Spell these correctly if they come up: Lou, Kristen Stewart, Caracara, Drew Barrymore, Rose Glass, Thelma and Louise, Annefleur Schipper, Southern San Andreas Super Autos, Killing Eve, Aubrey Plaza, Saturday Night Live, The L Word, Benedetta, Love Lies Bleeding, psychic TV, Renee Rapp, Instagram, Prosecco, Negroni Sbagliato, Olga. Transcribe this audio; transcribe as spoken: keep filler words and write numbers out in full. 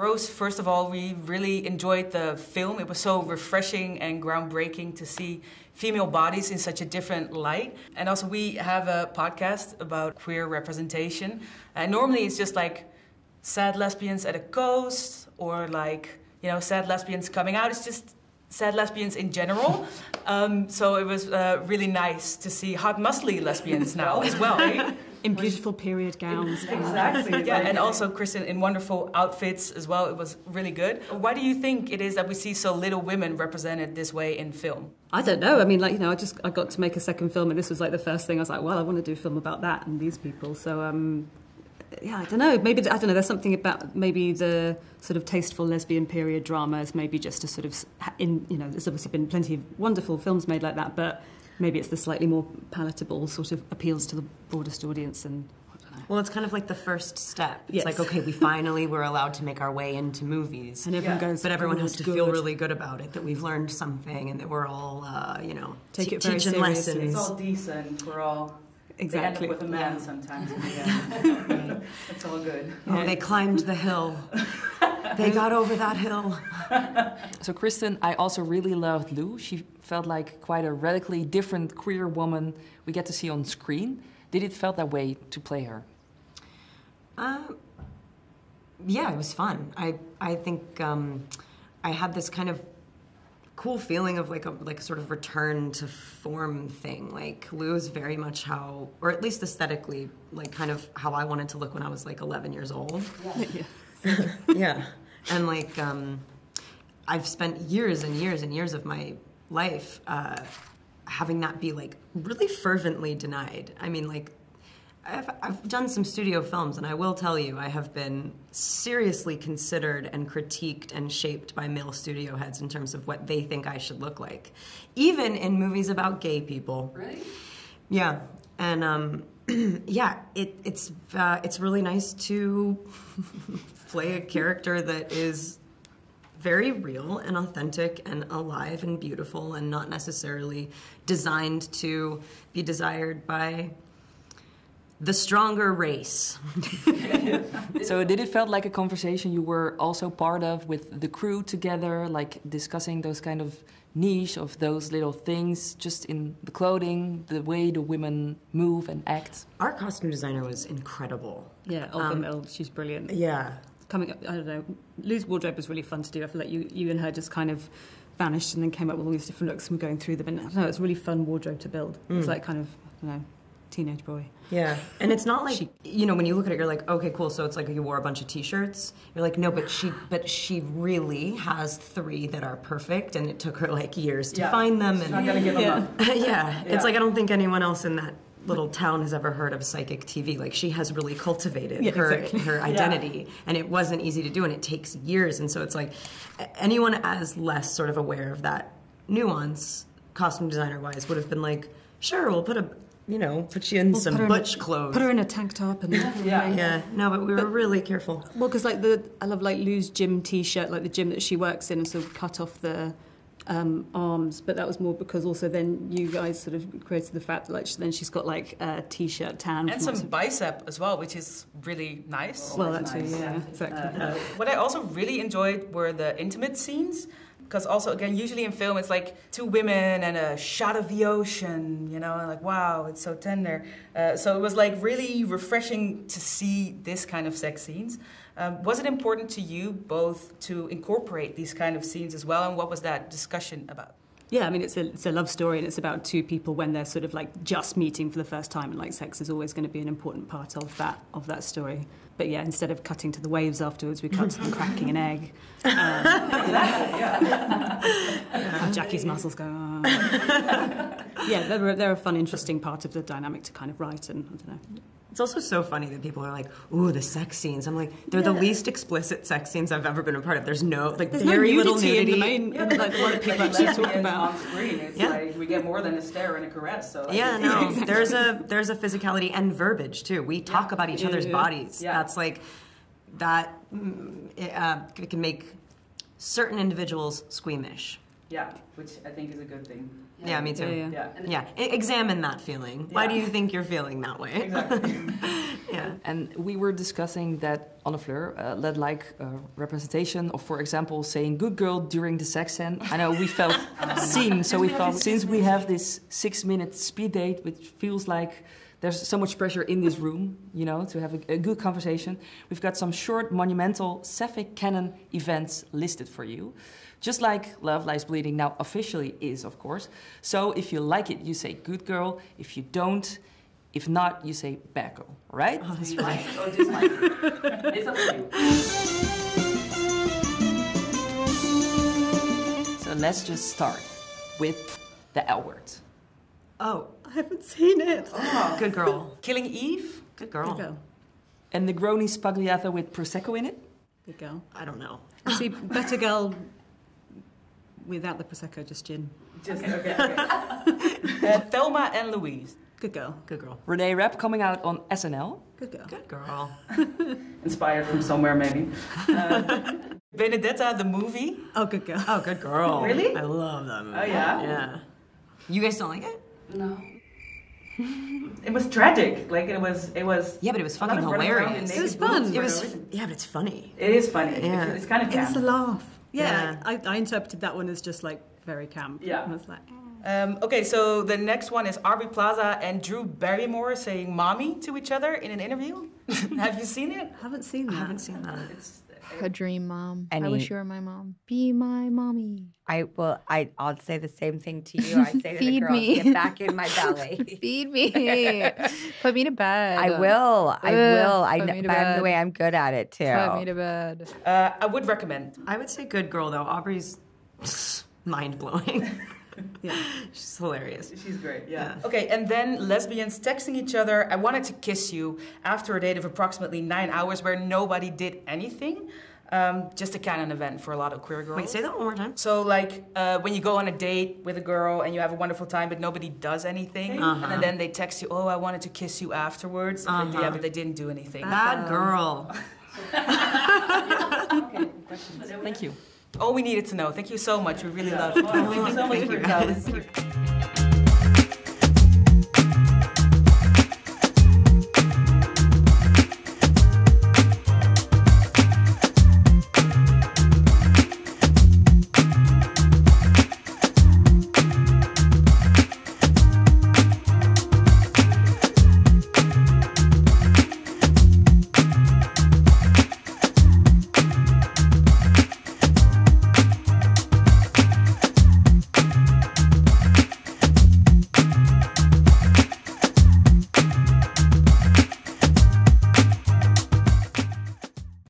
Rose, first of all, we really enjoyed the film. It was so refreshing and groundbreaking to see female bodies in such a different light. And also we have a podcast about queer representation. And normally it's just like sad lesbians at a coast, or like, you know, sad lesbians coming out. It's just sad lesbians in general. Um, so it was uh, really nice to see hot muscly lesbians now as well. Right? In beautiful period gowns. Exactly. Yeah, and also Kristen in wonderful outfits as well. It was really good. Why do you think it is that we see so little women represented this way in film? I don't know. I mean, like, you know, I just, I got to make a second film and this was like the first thing. I was like, well, I want to do a film about that and these people. So, um, yeah, I don't know. Maybe, I don't know, there's something about maybe the sort of tasteful lesbian period drama is maybe just a sort of, in, you know, there's obviously been plenty of wonderful films made like that, but maybe it's the slightly more palatable sort of appeals to the broadest audience and... Well, it's kind of like the first step. It's yes. like, okay, we finally were allowed to make our way into movies. And everyone yeah. goes, but everyone has to good. feel really good about it, that we've learned something and that we're all, uh, you know, Take it very teaching seriously. lessons. It's all decent. We're all... Exactly. They end up with a man yeah. sometimes. Yeah. It's all good. Oh, yeah. They climbed the hill. They got over that hill. So Kristen, I also really loved Lou. She felt like quite a radically different queer woman we get to see on screen. Did it feel that way to play her? Um, yeah, it was fun. I, I think um, I had this kind of cool feeling of like a like sort of return to form thing. Like Lou is very much how, or at least aesthetically, like kind of how I wanted to look when I was like eleven years old. Yeah. Yeah. Yeah. And like um, I've spent years and years and years of my life uh, having that be like really fervently denied. I mean, like I've, I've done some studio films and I will tell you I have been seriously considered and critiqued and shaped by male studio heads in terms of what they think I should look like, even in movies about gay people. Right? Yeah. And um, yeah, it, it's, uh, it's really nice to play a character that is very real and authentic and alive and beautiful and not necessarily designed to be desired by the stronger race. So did it felt like a conversation you were also part of with the crew together, like discussing those kind of niche of those little things just in the clothing, the way the women move and act? Our costume designer was incredible. Yeah, Olga um, Mill, she's brilliant. Yeah. Coming up, I don't know, Lou's wardrobe was really fun to do. I feel like you, you and her just kind of vanished and then came up with all these different looks and were going through them. And I don't know, it's a really fun wardrobe to build. Mm. It's like kind of, you know, teenage boy. Yeah. And it's not like, she, you know, when you look at it, you're like, okay, cool. So it's like you wore a bunch of T-shirts. You're like, no, but she but she really has three that are perfect. And it took her like years to yeah. find them. She's and not going to give yeah. them up. yeah. yeah. It's like I don't think anyone else in that little town has ever heard of psychic T V. Like she has really cultivated yeah, her, exactly. her identity. Yeah. And it wasn't easy to do. And it takes years. And so it's like anyone as less sort of aware of that nuance, costume designer-wise, would have been like, sure, we'll put a... You know, put you in we'll some butch in, clothes. Put her in a tank top and yeah, yeah. yeah. No, but we were but, really careful. Well, because like the I love like Lou's gym T-shirt, like the gym that she works in, and sort of cut off the um, arms. But that was more because also then you guys sort of created the fact that like then she's got like a T-shirt tan and some bicep as well, which is really nice. Well, well that's nice. Really, yeah, yeah, exactly. Uh, what I also really enjoyed were the intimate scenes. Because also, again, usually in film, it's like two women and a shot of the ocean, you know, and like, wow, it's so tender. Uh, so it was like really refreshing to see this kind of sex scenes. Um, was it important to you both to incorporate these kind of scenes as well? And what was that discussion about? Yeah, I mean, it's a, it's a love story and it's about two people when they're sort of like just meeting for the first time, and like sex is always going to be an important part of that of that story. But yeah, instead of cutting to the waves afterwards, we cut to them cracking an egg. Um, yeah. Jackie's muscles go, oh. Yeah, they're, they're a fun, interesting part of the dynamic to kind of write and, I don't know. It's also so funny that people are like, ooh, the sex scenes. I'm like, they're yeah. the least explicit sex scenes I've ever been a part of. There's no, like, There's very no little nudity. In the main, yeah, in, like, what like, people like, actually talk about. On screen, it's yeah. like, we get more than a stare and a caress. So like, yeah, no, exactly. there's, a, there's a physicality and verbiage, too. We talk yeah. about each yeah, other's yeah. bodies. Yeah. That's like, that uh, it can make certain individuals squeamish. Yeah, which I think is a good thing. Yeah, yeah me too. Yeah, yeah. yeah. yeah. Examine that feeling. Yeah. Why do you think you're feeling that way? Exactly. yeah. And we were discussing that Annefleur uh, led like uh, representation of, for example, saying "good girl" during the sex scene. I know we felt seen, so we thought since we have this six-minute speed date, which feels like there's so much pressure in this room, you know, to have a, a good conversation. We've got some short, monumental, sapphic canon events listed for you. Just like Love Lies Bleeding now officially is, of course. So if you like it, you say good girl. If you don't, if not, you say bad girl, right? Oh, that's right. Or dislike it. It's up to you. So let's just start with the L word. Oh, I haven't seen it. Oh. Good girl. Killing Eve? Good girl. Good girl. And Negroni Sbagliato with Prosecco in it? Good girl. I don't know. See, better girl without the Prosecco, just gin. Just, okay, okay. okay. uh, Thelma and Louise? Good girl. Good girl. Renee Rapp coming out on S N L? Good girl. Good girl. Inspired from somewhere, maybe. Uh, Benedetta, the movie? Oh, good girl. Oh, good girl. Really? I love that movie. Oh, yeah? Yeah. You guys don't like it? No. It was tragic. Like it was. It was. Yeah, but it was fucking hilarious. It was fun. It was. Yeah, but it's funny. It is funny. Yeah. It's, it's kind of. Camp. It was a laugh. Yeah. yeah. I, I interpreted that one as just like very camp. Yeah. I was like. Um, okay, so the next one is Aubrey Plaza and Drew Barrymore saying "mommy" to each other in an interview. Have you seen it? I haven't seen that. I haven't seen that. It's a dream mom. Any, I wish you were my mom. Be my mommy. I will. I, I'll say the same thing to you. I say to the girls, me. Get back in my belly. Feed me. Put me to bed. I will. I Ugh, will. I know. By the way, I'm good at it too. Put me to bed. Uh, I would recommend. I would say good girl though. Aubrey's mind blowing. Yeah, she's hilarious. She's great, yeah. yeah. Okay, and then lesbians texting each other, I wanted to kiss you, after a date of approximately nine hours where nobody did anything. Um, just a canon event for a lot of queer girls. Wait, say that one more time. So, like, uh, when you go on a date with a girl and you have a wonderful time, but nobody does anything, uh-huh. and then they text you, oh, I wanted to kiss you afterwards, uh-huh. and they, yeah, but they didn't do anything. Bad girl. Okay, questions. Thank you. All we needed to know. Thank you so much. We really yeah. love it. Thank you so much for your